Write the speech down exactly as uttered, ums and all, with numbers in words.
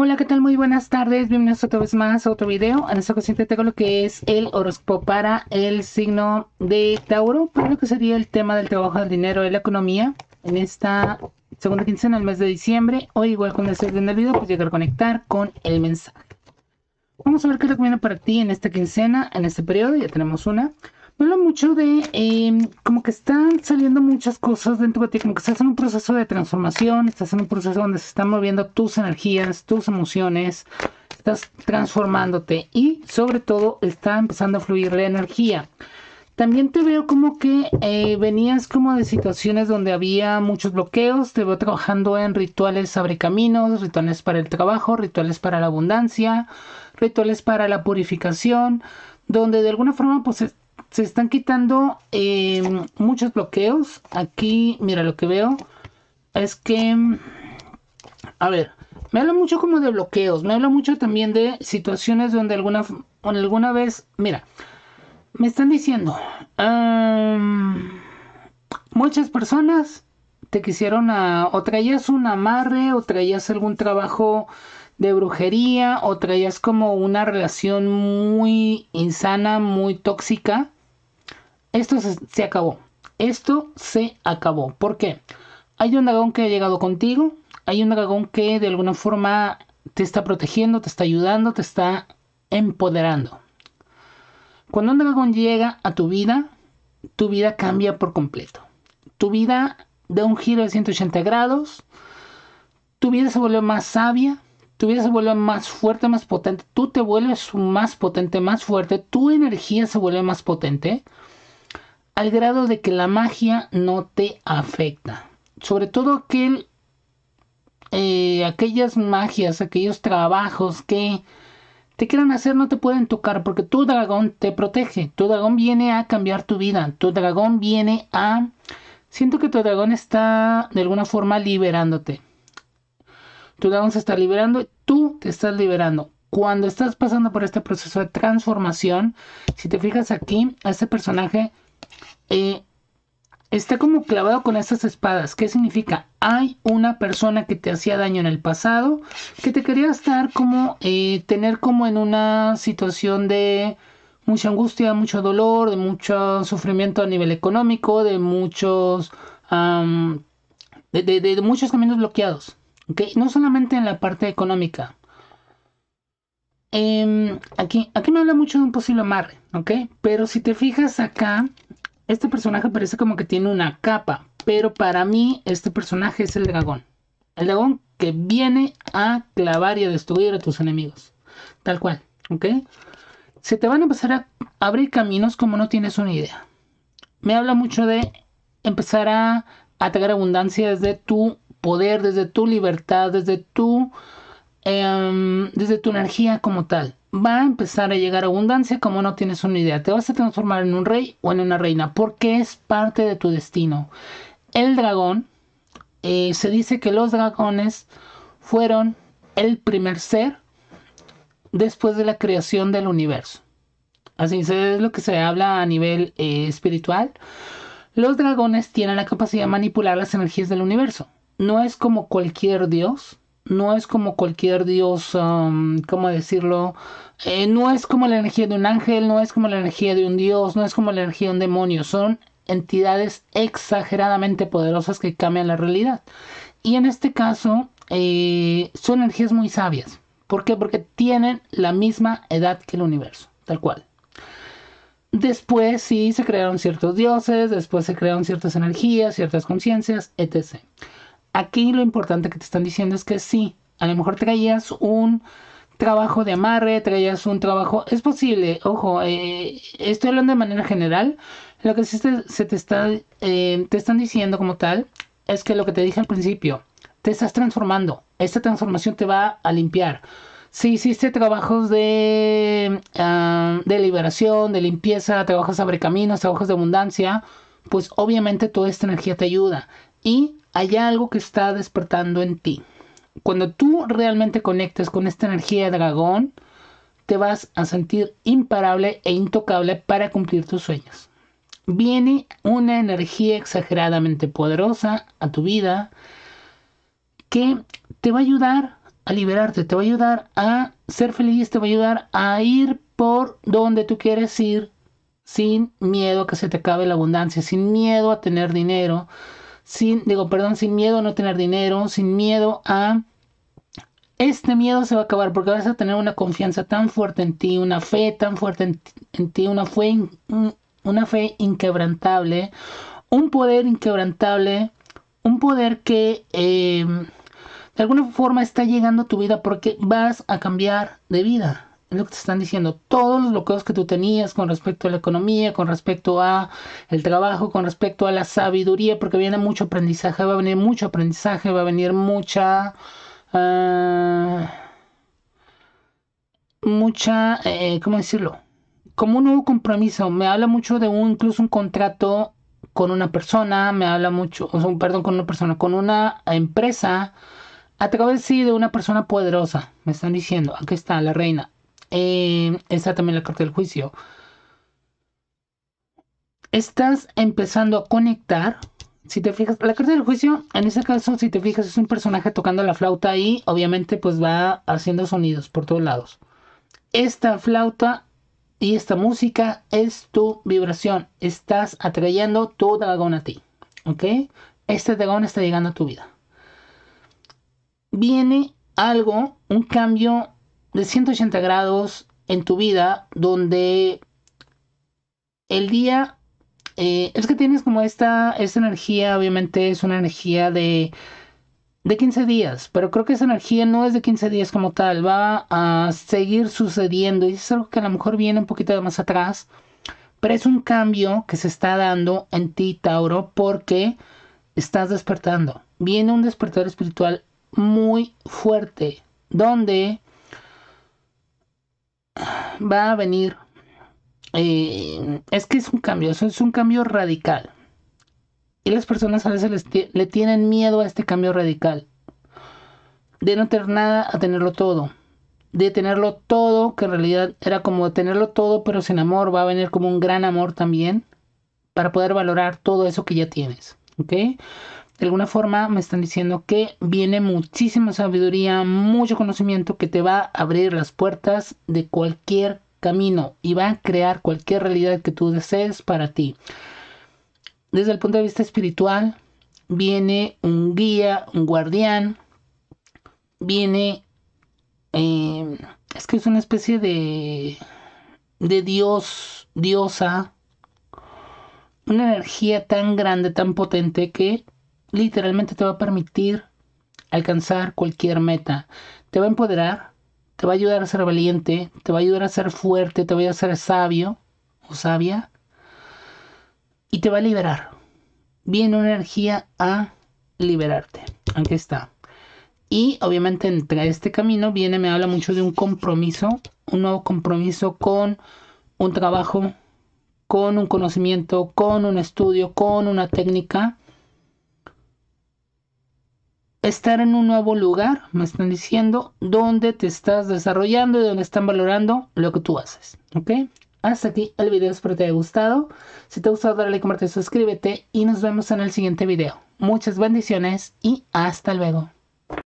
Hola, ¿qué tal? Muy buenas tardes. Bienvenidos otra vez más a otro video. En esta ocasión te tengo lo que es el horóscopo para el signo de Tauro, para lo que sería el tema del trabajo, del dinero, de la economía en esta segunda quincena del mes de diciembre. Hoy, igual cuando estés viendo el video, pues llegar a conectar con el mensaje. Vamos a ver qué recomiendo para ti en esta quincena, en este periodo. Ya tenemos una. Me habla mucho de eh, como que están saliendo muchas cosas dentro de ti, como que estás en un proceso de transformación, estás en un proceso donde se están moviendo tus energías, tus emociones, estás transformándote y sobre todo está empezando a fluir la energía. También te veo como que eh, venías como de situaciones donde había muchos bloqueos, te veo trabajando en rituales abre caminos, rituales para el trabajo, rituales para la abundancia, rituales para la purificación, donde de alguna forma pues se están quitando eh, muchos bloqueos. Aquí, mira, lo que veo es que, a ver, me habla mucho como de bloqueos, me habla mucho también de situaciones donde alguna, alguna vez, mira, me están diciendo, um, muchas personas te quisieron, a, o traías un amarre, o traías algún trabajo de brujería, o traías como una relación muy insana, muy tóxica. Esto se, se acabó. Esto se acabó. ¿Por qué? Hay un dragón que ha llegado contigo. Hay un dragón que de alguna forma te está protegiendo, te está ayudando, te está empoderando. Cuando un dragón llega a tu vida, tu vida cambia por completo. Tu vida da un giro de ciento ochenta grados. Tu vida se vuelve más sabia. Tu vida se vuelve más fuerte, más potente. Tú te vuelves más potente, más fuerte. Tu energía se vuelve más potente. Al grado de que la magia no te afecta. Sobre todo aquel, eh, aquellas magias, aquellos trabajos que te quieran hacer no te pueden tocar. Porque tu dragón te protege. Tu dragón viene a cambiar tu vida. Tu dragón viene a... Siento que tu dragón está de alguna forma liberándote. Tu dragón se está liberando y tú te estás liberando. Cuando estás pasando por este proceso de transformación, si te fijas aquí, este personaje eh, está como clavado con estas espadas. ¿Qué significa? Hay una persona que te hacía daño en el pasado, que te quería estar como, eh, tener como en una situación de mucha angustia, mucho dolor, de mucho sufrimiento a nivel económico, de muchos, um, de, de, de, de muchos caminos bloqueados. Okay. No solamente en la parte económica. Eh, aquí, aquí me habla mucho de un posible amarre, ¿ok? Pero si te fijas acá, este personaje parece como que tiene una capa. Pero para mí, este personaje es el dragón. El dragón que viene a clavar y a destruir a tus enemigos. Tal cual, ¿ok? Se te van a empezar a abrir caminos como no tienes una idea. Me habla mucho de empezar a atacar abundancia desde tu poder, desde tu libertad, desde tu, eh, desde tu energía como tal. Va a empezar a llegar abundancia como no tienes una idea. Te vas a transformar en un rey o en una reina porque es parte de tu destino. El dragón, eh, se dice que los dragones fueron el primer ser después de la creación del universo. Así es lo que se habla a nivel eh, espiritual. Los dragones tienen la capacidad de manipular las energías del universo. No es como cualquier dios, no es como cualquier dios, um, ¿cómo decirlo? Eh, no es como la energía de un ángel, no es como la energía de un dios, no es como la energía de un demonio. Son entidades exageradamente poderosas que cambian la realidad. Y en este caso, eh, son energías muy sabias. ¿Por qué? Porque tienen la misma edad que el universo, tal cual. Después sí se crearon ciertos dioses, después se crearon ciertas energías, ciertas conciencias, etcétera. Aquí lo importante que te están diciendo es que sí, a lo mejor traías un trabajo de amarre, traías un trabajo... Es posible, ojo, eh, estoy hablando de manera general. Lo que sí te, se te, está, eh, te están diciendo como tal es que lo que te dije al principio, te estás transformando. Esta transformación te va a limpiar. Si hiciste trabajos de, uh, de liberación, de limpieza, trabajos abre caminos, trabajos de abundancia, pues obviamente toda esta energía te ayuda. Y hay algo que está despertando en ti. Cuando tú realmente conectes con esta energía de dragón, te vas a sentir imparable e intocable para cumplir tus sueños. Viene una energía exageradamente poderosa a tu vida que te va a ayudar a liberarte, te va a ayudar a ser feliz, te va a ayudar a ir por donde tú quieres ir sin miedo a que se te acabe la abundancia, sin miedo a tener dinero, sin, digo, perdón, sin miedo a no tener dinero, sin miedo a... Este miedo se va a acabar porque vas a tener una confianza tan fuerte en ti, una fe tan fuerte en, en ti, una fe, una fe inquebrantable, un poder inquebrantable, un poder que eh, de alguna forma está llegando a tu vida porque vas a cambiar de vida. Es lo que te están diciendo. Todos los bloqueos que tú tenías con respecto a la economía, con respecto a el trabajo, con respecto a la sabiduría, porque viene mucho aprendizaje, va a venir mucho aprendizaje, va a venir mucha... Uh, mucha, eh, ¿cómo decirlo? Como un nuevo compromiso. Me habla mucho de un, incluso un contrato con una persona, me habla mucho, o sea, perdón, con una persona, con una empresa, a través sí de una persona poderosa, me están diciendo. Aquí está la reina. Eh, está también la carta del juicio. Estás empezando a conectar. Si te fijas, la carta del juicio, en ese caso, si te fijas, es un personaje tocando la flauta y obviamente pues va haciendo sonidos por todos lados. Esta flauta y esta música es tu vibración. Estás atrayendo tu dragón a ti, ¿ok? Este dragón está llegando a tu vida. Viene algo, un cambio de ciento ochenta grados en tu vida donde el día... Eh, es que tienes como esta, esta energía, obviamente es una energía de, de quince días, pero creo que esa energía no es de quince días como tal, va a seguir sucediendo y es algo que a lo mejor viene un poquito más atrás, pero es un cambio que se está dando en ti, Tauro, porque estás despertando. Viene un despertar espiritual muy fuerte, donde va a venir... Eh, es que es un cambio, eso es un cambio radical y las personas a veces les le tienen miedo a este cambio radical de no tener nada a tenerlo todo, de tenerlo todo, que en realidad era como tenerlo todo pero sin amor. Va a venir como un gran amor también para poder valorar todo eso que ya tienes, ¿ok? De alguna forma me están diciendo que viene muchísima sabiduría, mucho conocimiento que te va a abrir las puertas de cualquier cosa camino y va a crear cualquier realidad que tú desees para ti. Desde el punto de vista espiritual viene un guía, un guardián, viene eh, es que es una especie de de dios, diosa, una energía tan grande, tan potente que literalmente te va a permitir alcanzar cualquier meta, te va a empoderar, te va a ayudar a ser valiente, te va a ayudar a ser fuerte, te va a ayudar a ser sabio o sabia y te va a liberar. Viene una energía a liberarte. Aquí está. Y obviamente entre este camino viene, me habla mucho de un compromiso, un nuevo compromiso con un trabajo, con un conocimiento, con un estudio, con una técnica. Estar en un nuevo lugar, me están diciendo, donde te estás desarrollando y donde están valorando lo que tú haces, ¿ok? Hasta aquí el video, espero te haya gustado. Si te ha gustado, dale like, comparte, suscríbete y nos vemos en el siguiente video. Muchas bendiciones y hasta luego.